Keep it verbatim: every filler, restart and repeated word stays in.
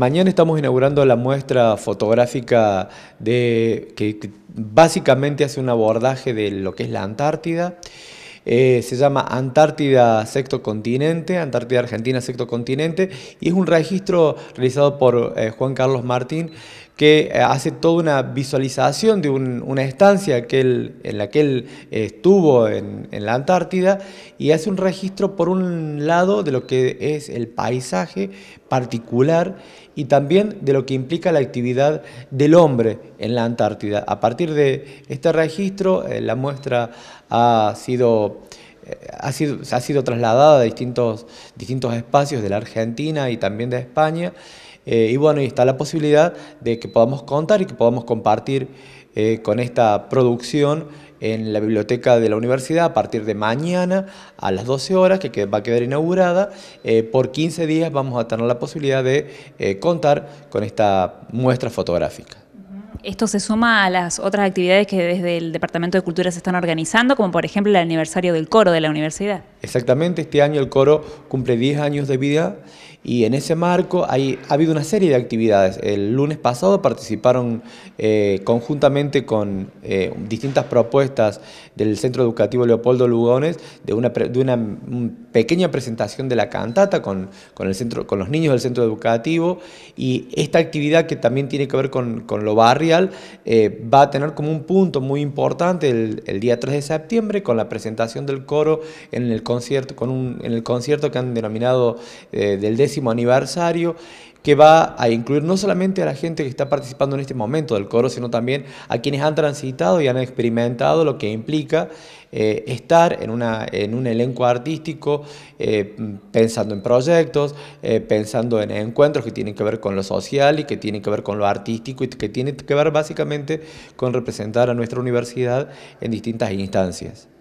Mañana estamos inaugurando la muestra fotográfica de, que, que básicamente hace un abordaje de lo que es la Antártida. Eh, se llama Antártida Sexto Continente, Antártida Argentina Sexto Continente, y es un registro realizado por eh, Juan Carlos Martín, que eh, hace toda una visualización de un, una estancia que él, en la que él eh, estuvo en, en la Antártida, y hace un registro por un lado de lo que es el paisaje particular y también de lo que implica la actividad del hombre en la Antártida. A partir de este registro, eh, la muestra ha sido, eh, ha sido, ha sido trasladada a distintos, distintos espacios de la Argentina y también de España, eh, y bueno, y está la posibilidad de que podamos contar y que podamos compartir eh, con esta producción en la biblioteca de la universidad a partir de mañana a las doce horas, que va a quedar inaugurada. Eh, por quince días vamos a tener la posibilidad de eh, contar con esta muestra fotográfica. Esto se suma a las otras actividades que desde el Departamento de Cultura se están organizando, como por ejemplo el aniversario del coro de la universidad. Exactamente, este año el coro cumple diez años de vida y en ese marco hay, ha habido una serie de actividades. El lunes pasado participaron eh, conjuntamente con eh, distintas propuestas del Centro Educativo Leopoldo Lugones de una, de una pequeña presentación de la cantata con, con, el centro, con los niños del Centro Educativo, y esta actividad que también tiene que ver con, con lo barrio, Eh, va a tener como un punto muy importante el, el día tres de septiembre con la presentación del coro en el concierto, con un, en el concierto que han denominado eh, del décimo aniversario, que va a incluir no solamente a la gente que está participando en este momento del coro, sino también a quienes han transitado y han experimentado lo que implica eh, estar en, una, en un elenco artístico, eh, pensando en proyectos, eh, pensando en encuentros que tienen que ver con lo social y que tienen que ver con lo artístico y que tienen que ver básicamente con representar a nuestra universidad en distintas instancias.